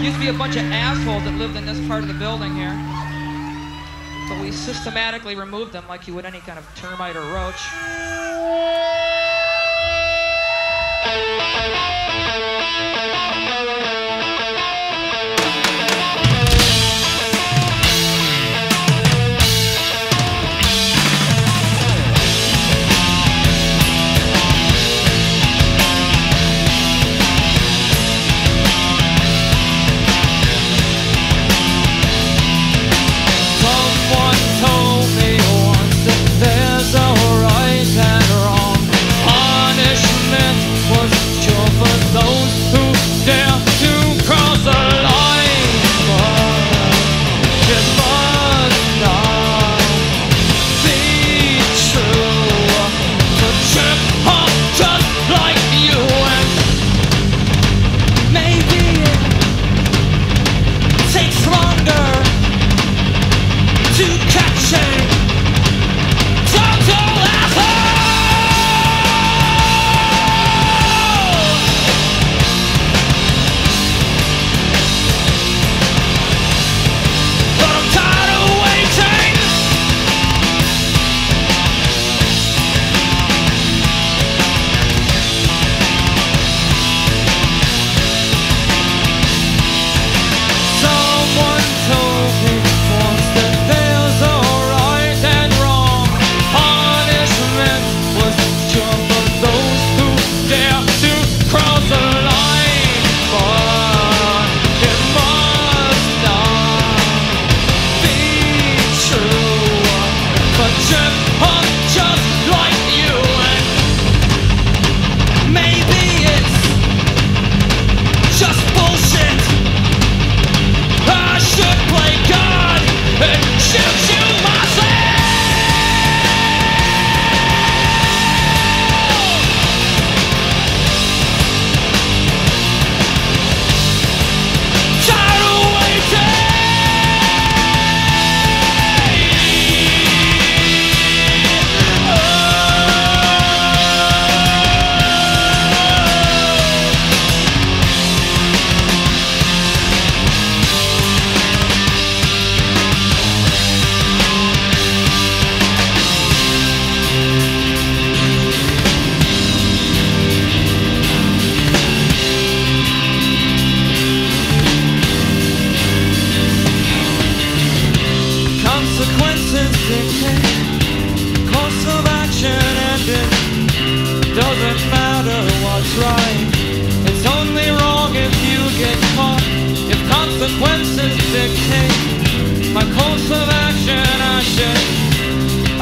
Used to be a bunch of assholes that lived in this part of the building here. So we systematically removed them like you would any kind of termite or roach.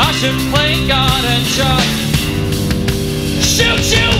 I should play God and just shoot you.